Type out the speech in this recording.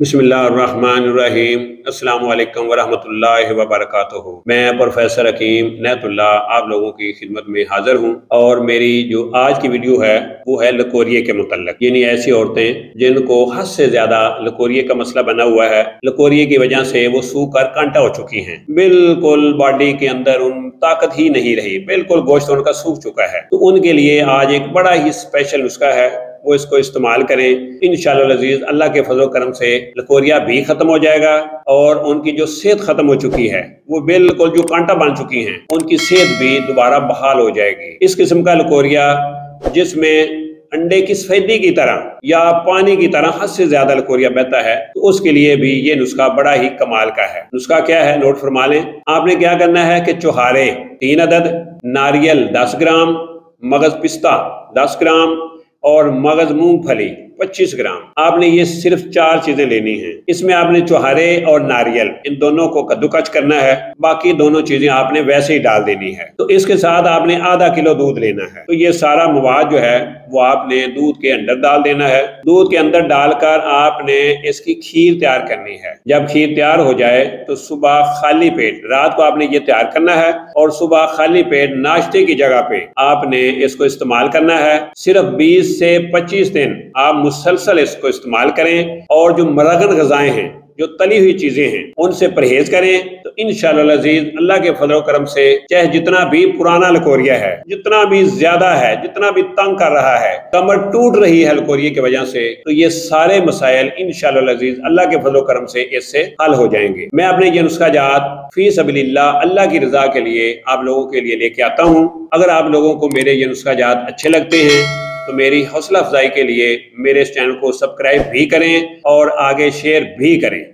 बिस्मिल्लाहिर्रहमानिर्रहीम अस्सलाम वालेकुम वरहमतुल्लाहि वबरकातुहू। मैं प्रोफेसर हकीम इनायत उल्लाह आप लोगों की खिदमत में हाजिर हूँ और मेरी जो आज की वीडियो है वो है लिकोरिया के मुतल्लिक़, यानी ऐसी औरतें जिनको हद से ज्यादा लिकोरिया का मसला बना हुआ है। लिकोरिया की वजह से वो सूखकर कांटा हो चुकी हैं, बिल्कुल बॉडी के अंदर उन ताकत ही नहीं रही, बिल्कुल गोश्त उनका सूख चुका है। तो उनके लिए आज एक बड़ा ही स्पेशल नुस्खा है, वो इसको इस्तेमाल करें। इंशाअल्लाह अज़ीज़ अल्लाह के फजल करम से लिकोरिया भी खत्म हो जाएगा और उनकी जो सेहत खत्म हो चुकी है, वो बिल्कुल जो कांटा बांध चुकी हैं, उनकी सेहत भी दोबारा बहाल हो जाएगी। इस किस्म का लिकोरिया जिसमें अंडे की सफेदी की तरह या पानी की तरह हद से ज्यादा लिकोरिया बहता है, तो उसके लिए भी ये नुस्खा बड़ा ही कमाल का है। नुस्खा क्या है नोट फरमा लें। आपने क्या करना है कि चौहारे 3 अदद नारियल 10 ग्राम, मगज पिस्ता 10 ग्राम और मगज मूंगफली 25 ग्राम। आपने ये सिर्फ 4 चीजें लेनी हैं। इसमें आपने चौहारे और नारियल इन दोनों को कद्दूकस करना है, बाकी दोनों चीजें आपने वैसे ही डाल देनी है। तो इसके साथ आपने आधा किलो दूध लेना है। तो ये सारा मवाद जो है वो आपने दूध के अंदर डाल देना है। दूध के अंदर डालकर आपने इसकी खीर तैयार करनी है। जब खीर तैयार हो जाए तो सुबह खाली पेट, रात को आपने ये तैयार करना है और सुबह खाली पेट नाश्ते की जगह पे आपने इसको इस्तेमाल करना है। सिर्फ 20 से 25 दिन आप मुसलसल इसको इस्तेमाल करें और जो मरगन गजाएं हैं, जो तली हुई चीजें हैं, उनसे परहेज करें। तो इंशाअल्लाह अज़ीज़ अल्लाह के फजल करम से चाहे जितना भी पुराना लिकोरिया है, जितना भी ज्यादा है, जितना भी तंग कर रहा है, कमर टूट रही है लिकोरिया की वजह से, तो ये सारे मसाइल इंशाअल्लाह अज़ीज़ अल्लाह के फजल करम से इससे हल हो जाएंगे। मैं अपने ये नुस्खा जात फी सबीलिल्लाह अल्लाह की रजा के लिए आप लोगों के लिए लेके आता हूँ। अगर आप लोगों को मेरे ये नुस्खा जात अच्छे लगते हैं तो मेरी हौसला अफजाई के लिए मेरे इस चैनल को सब्सक्राइब भी करें और आगे शेयर भी करें।